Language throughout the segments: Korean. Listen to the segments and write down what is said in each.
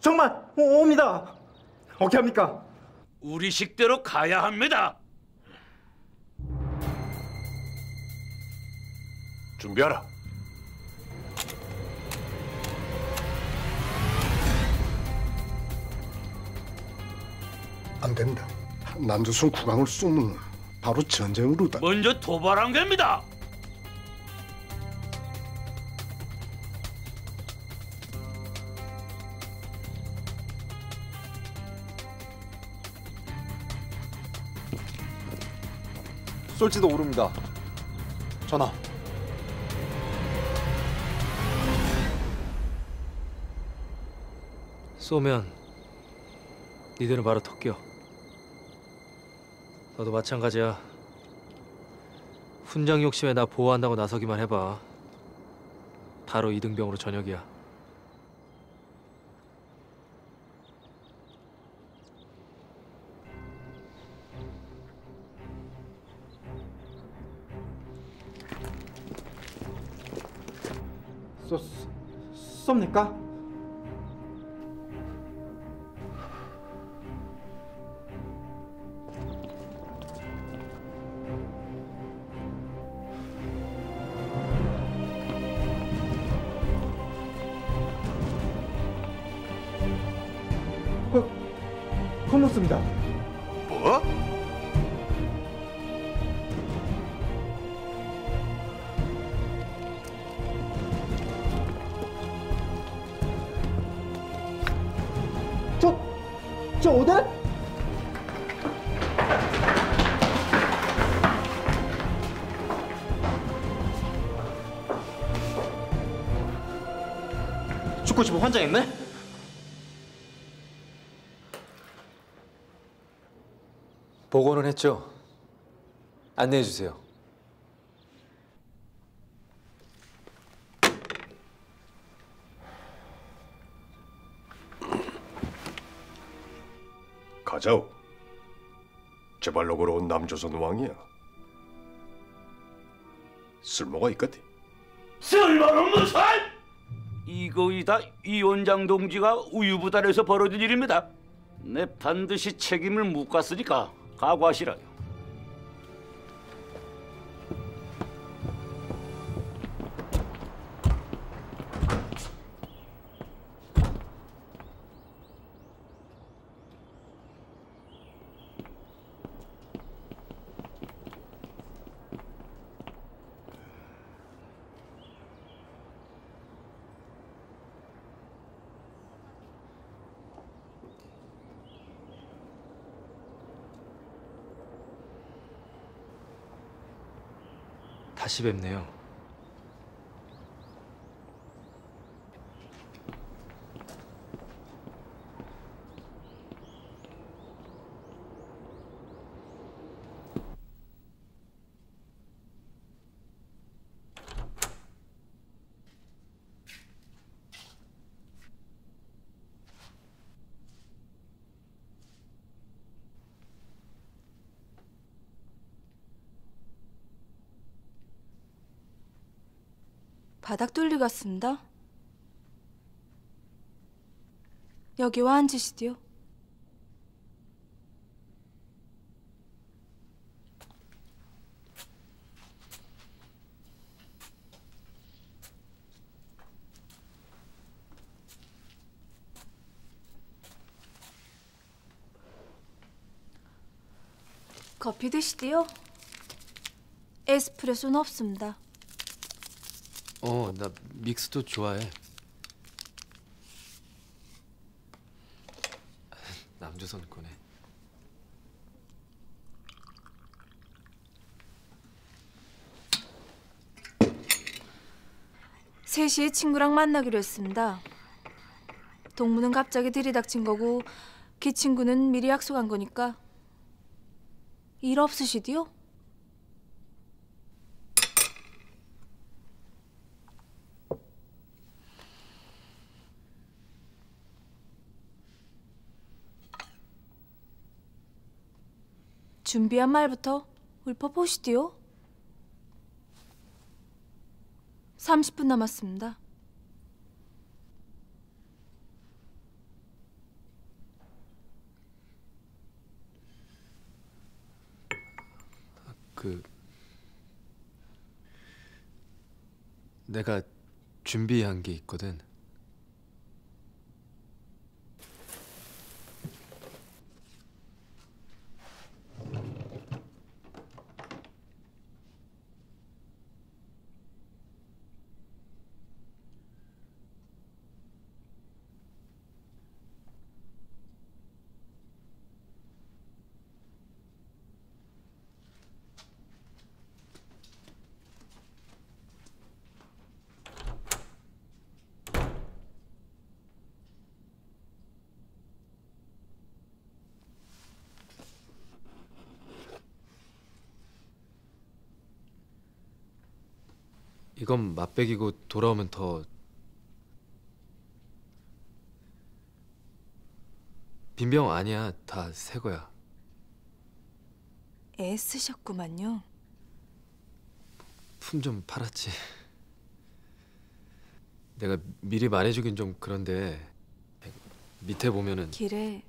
정말 옵니다. 어떻게 합니까? 우리 식대로 가야 합니다. 준비하라. 안 된다. 남조선 국왕을 쏘면 바로 전쟁으로다. 먼저 도발한 겁니다. 쏠지도 모릅니다. 전하. 쏘면 니들은 바로 턱 껴. 너도 마찬가지야. 훈장 욕심에 나 보호한다고 나서기만 해봐. 바로 이등병으로 전역이야. 쏩니까? 못 씁니다. 뭐? 저 오대? 죽고 싶어 환장했네? 보고는 했죠. 안내해 주세요. 가자오. 제발로 걸어온 남조선 왕이야. 쓸모가 있거든. 쓸모는 무슨? 이거이 다 이 원장 동지가 우유부단에서 벌어진 일입니다. 내 반드시 책임을 묻갔으니까 각오하시라요. 다시 뵙네요. 바닥 뚫리 같습니다. 여기 와 앉으시디요. 커피 드시디요? 에스프레소는 없습니다. 나 믹스도 좋아해. 남조선 거네. 셋이 친구랑 만나기로 했습니다. 동무는 갑자기 들이닥친 거고 그 친구는 미리 약속한 거니까. 일 없으시디요? 준비한 말부터 읊어보시디요. 30분 남았습니다. 내가 준비한 게 있거든. 이건 맛배기고 돌아오면 더 빈병 아니야. 다 새 거야. 애쓰셨구만요. 품 좀 팔았지. 내가 미리 말해주긴 좀 그런데 밑에 보면은 길에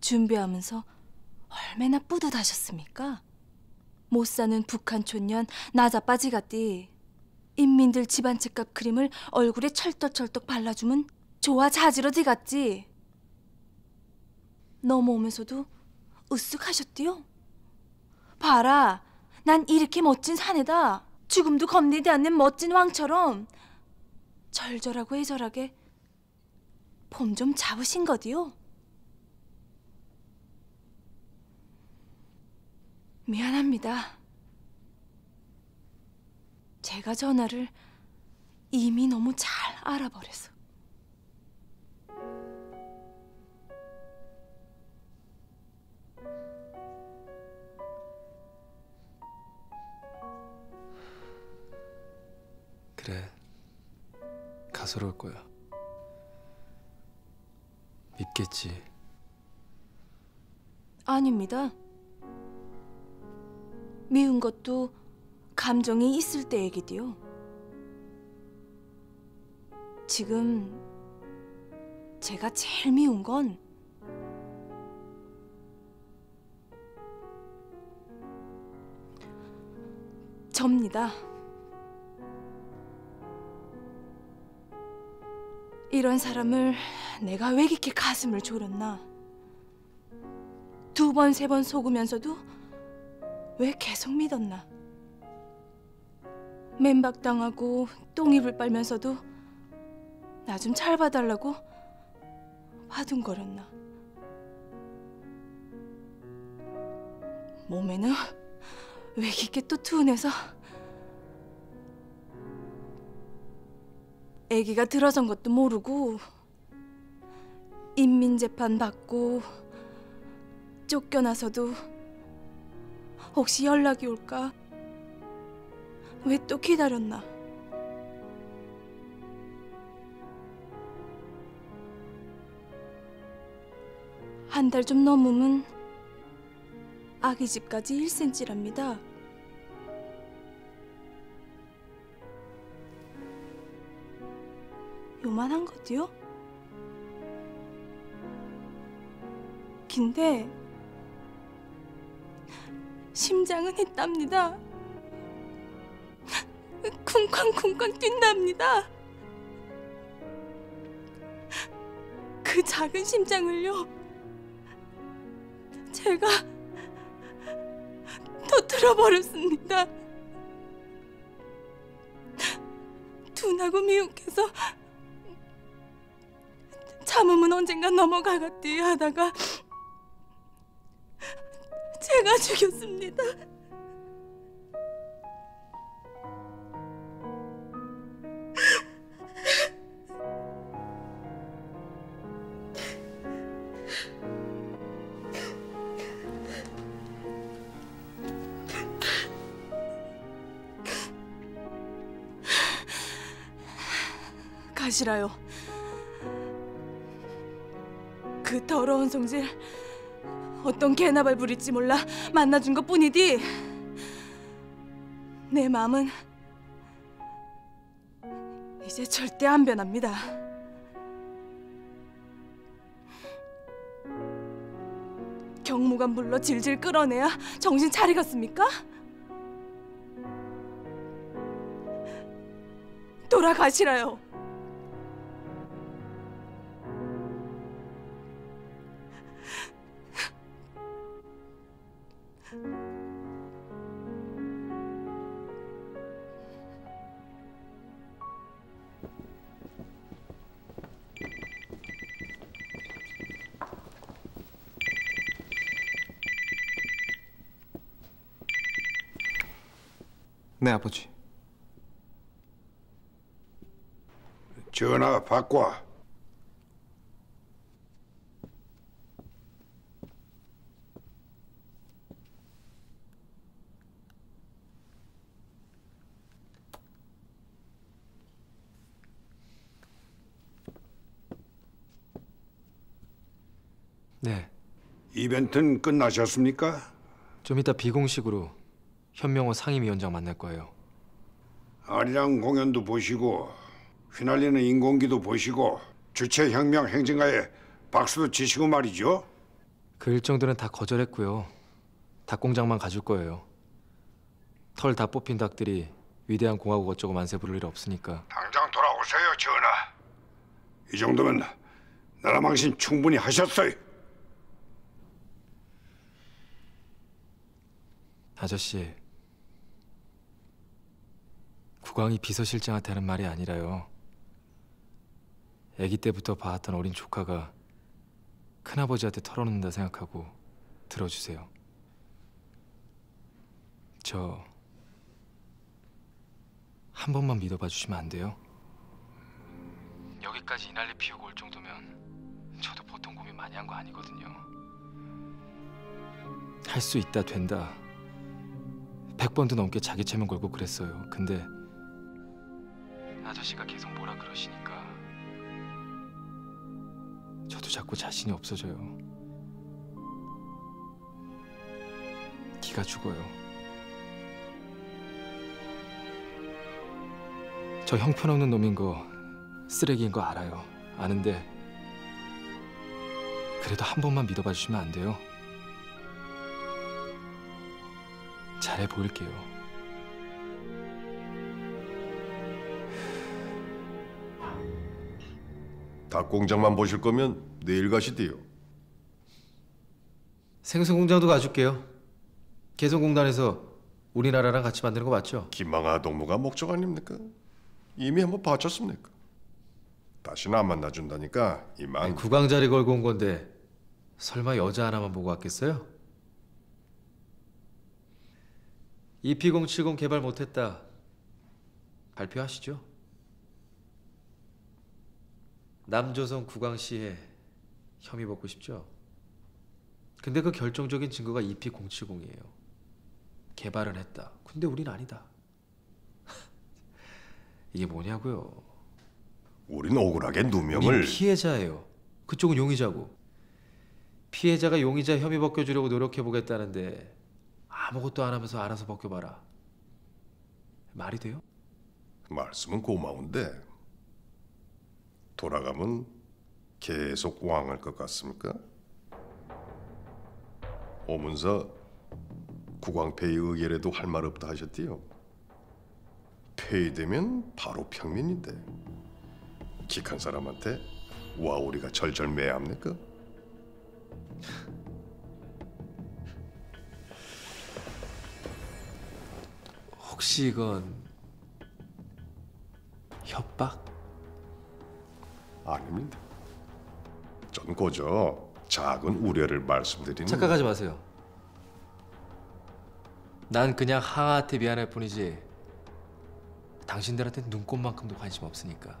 준비하면서 얼마나 뿌듯하셨습니까? 못 사는 북한 촌년 나자빠지가띠 인민들 집안채값 크림을 얼굴에 철떡철떡 발라주면 좋아 자지러 지갔지. 넘어오면서도 으쓱하셨디요. 봐라, 난 이렇게 멋진 사내다. 죽음도 겁내지 않는 멋진 왕처럼 절절하고 해절하게 폼 좀 잡으신 거디요. 미안합니다. 제가 전화를 이미 너무 잘 알아버려서. 그래, 가소로울 거야. 믿겠지? 아닙니다. 미운 것도 감정이 있을 때 얘기디요. 지금 제가 제일 미운 건 접니다. 이런 사람을 내가 왜 이렇게 가슴을 졸였나. 두 번, 세 번 속으면서도 왜 계속 믿었나. 맨박당하고 똥입을 빨면서도 나 좀 잘 봐달라고 화둥거렸나. 몸에는 왜 깊게 또 투운해서 애기가 들어선 것도 모르고 인민재판 받고 쫓겨나서도 혹시 연락이 올까? 왜 또 기다렸나? 한 달 좀 넘으면 아기 집까지 1cm랍니다. 요만한 것도요? 긴데 심장은 있답니다. 쿵쾅쿵쾅 뛴답니다. 그 작은 심장을요 제가 터뜨려버렸습니다. 둔하고 미혹해서 참음은 언젠가 넘어가겠지 하다가 제가 죽였습니다. 가시라요. 그 더러운 성질 어떤 개나발 부릴지 몰라 만나준 것 뿐이디 내 마음은 이제 절대 안 변합니다. 경무관 불러 질질 끌어내야 정신 차리겠습니까? 돌아가시라요. 네, 아버지. 전화 바꿔. 네. 이벤트는 끝나셨습니까? 좀 이따 비공식으로 현명호 상임위원장 만날 거예요. 아리랑 공연도 보시고 휘날리는 인공기도 보시고 주체 혁명 행진가에 박수도 치시고 말이죠. 그 일정들은 다 거절했고요. 닭공장만 가줄 거예요. 털 다 뽑힌 닭들이 위대한 공화국 어쩌고 만세 부를 일 없으니까. 당장 돌아오세요, 전하. 이 정도면 나라 망신 충분히 하셨어요. 아저씨, 국왕이 비서실장한테 하는 말이 아니라요. 아기 때부터 봐왔던 어린 조카가 큰아버지한테 털어놓는다 생각하고 들어주세요. 저 한 번만 믿어봐 주시면 안 돼요? 여기까지 이날리 피우고 올 정도면 저도 보통 고민 많이 한 거 아니거든요. 할 수 있다, 된다 100번도 넘게 자기 체면 걸고 그랬어요. 근데 아저씨가 계속 뭐라 그러시니까 저도 자꾸 자신이 없어져요. 기가 죽어요. 저 형편없는 놈인 거, 쓰레기인 거 알아요. 아는데 그래도 한 번만 믿어봐 주시면 안 돼요? 잘해 보일게요. 닭공장만 보실 거면 내일 가시대요. 생선공장도 가줄게요. 개성공단에서 우리나라랑 같이 만드는 거 맞죠? 김항하 동무가 목적 아닙니까? 이미 한번 바쳤습니까? 다시는 안 만나준다니까 이만. 아니, 국왕자리 걸고 온 건데 설마 여자 하나만 보고 왔겠어요? EP070 개발 못했다 발표하시죠. 남조선 국왕시에 혐의 받고 싶죠? 근데 그 결정적인 증거가 EP070이에요. 개발은 했다. 근데 우린 아니다. 이게 뭐냐고요. 우린 억울하게 누명을... 피해자예요. 그쪽은 용의자고. 피해자가 용의자 혐의 벗겨주려고 노력해보겠다는데 아무것도 안 하면서 알아서 벗겨봐라. 말이 돼요? 말씀은 고마운데 돌아가면 계속 왕할 것 같습니까? 오문서 국왕폐위 의결에도 할 말 없다 하셨디요. 폐위되면 바로 평민인데 직한 사람한테 와우리가 절절매합니까? 혹시 이건 협박? 아닙니다. 전 고저 작은 우려를 말씀드리는... 착각하지 마세요. 난 그냥 하하한테 미안할 뿐이지 당신들한테 눈꼽만큼도 관심 없으니까.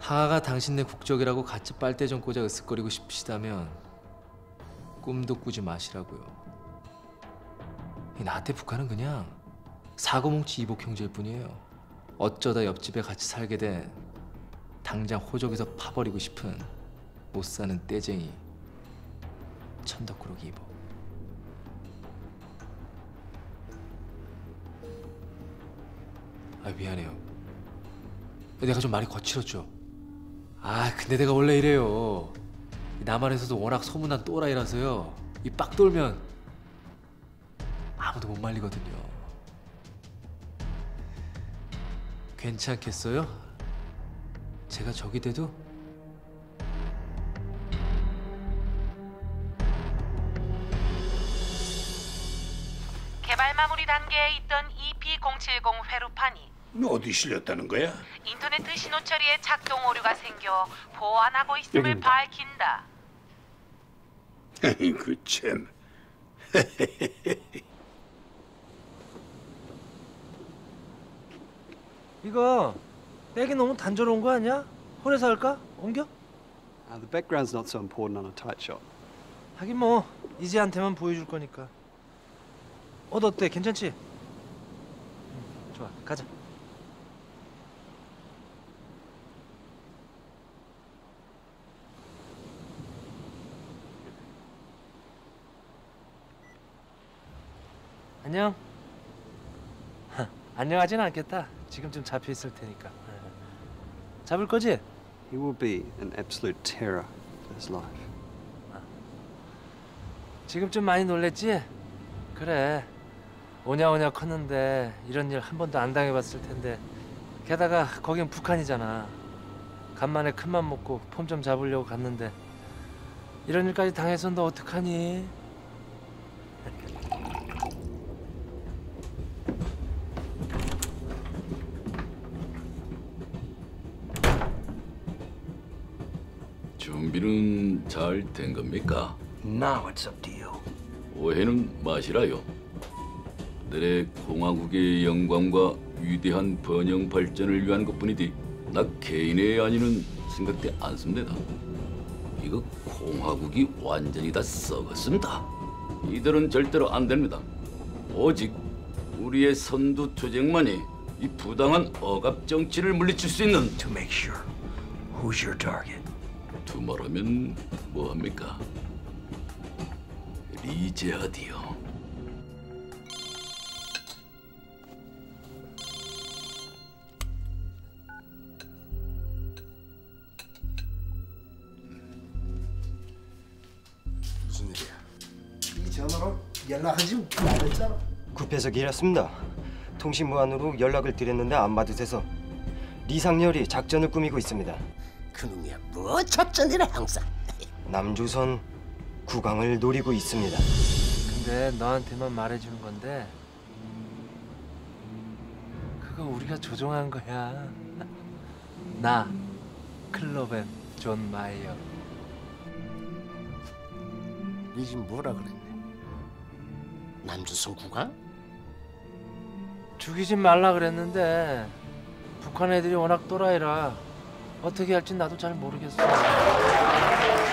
하하가 당신네 국적이라고 같이 빨대 좀 꽂아 으쓱거리고 싶으시다면 꿈도 꾸지 마시라고요. 나한테 북한은 그냥 사고뭉치 이복형제일 뿐이에요. 어쩌다 옆집에 같이 살게 된 당장 호적에서 파버리고 싶은 못사는 떼쟁이 천덕꾸러기 이복. 아, 미안해요. 내가 좀 말이 거칠었죠. 아, 근데 내가 원래 이래요. 남한에서도 워낙 소문난 또라이라서요. 이 빡 돌면 아무도 못 말리거든요. 괜찮겠어요? 제가 저기 돼도? 개발 마무리 단계에 있던 EP070 회로판이 어디 실렸다는 거야? 인터넷 신호 처리에 작동 오류가 생겨 보완하고 있음을 여기입니다. 밝힌다. 아이고 참. 이거 떼기 너무 단조로운 거 아니야? 홀에서 할까? 옮겨? The background's not so important on a tight shot. 하긴 뭐 이지한테만 보여줄 거니까. 너 어때? 괜찮지? 좋아, 가자. 안녕. 안녕하진 않겠다. 지금쯤 잡혀 있을 테니까. 잡을 거지? He will be an absolute terror to his life. 지금쯤 많이 놀랬지? 그래. 오냐오냐 컸는데 이런 일 한 번도 안 당해봤을 텐데. 게다가 거긴 북한이잖아. 간만에 큰맘 먹고 폼 좀 잡으려고 갔는데 이런 일까지 당해서 너 어떡하니? 준비는 잘 된 겁니까? Now it's up to you. 오해는 마시라요. 내 공화국의 영광과 위대한 번영 발전을 위한 것뿐이지 나 개인의 안위는 생각돼 않습니다. 이거 공화국이 완전히 다 썩었습니다. 이들은 절대로 안 됩니다. 오직 우리의 선두 투쟁만이 이 부당한 억압 정치를 물리칠 수 있는. To make sure who's your target. 두말하면 뭐합니까? 리제하디요. 무슨 일이야? 이 전화로 연락하지 말랬잖아. 급해서 길었습니다. 통신 무한으로 연락을 드렸는데 안 받으셔서 리상렬이 작전을 꾸미고 있습니다. 그놈이야 뭐 작전이라 항상. 남조선 국왕을 노리고 있습니다. 근데 너한테만 말해주는 건데 그거 우리가 조종한 거야. 나 클로벤 존 마이어. 네 지금 뭐라 그랬네? 남조선 국왕? 죽이지 말라 그랬는데 북한 애들이 워낙 또라이라 어떻게 할진 나도 잘 모르겠어.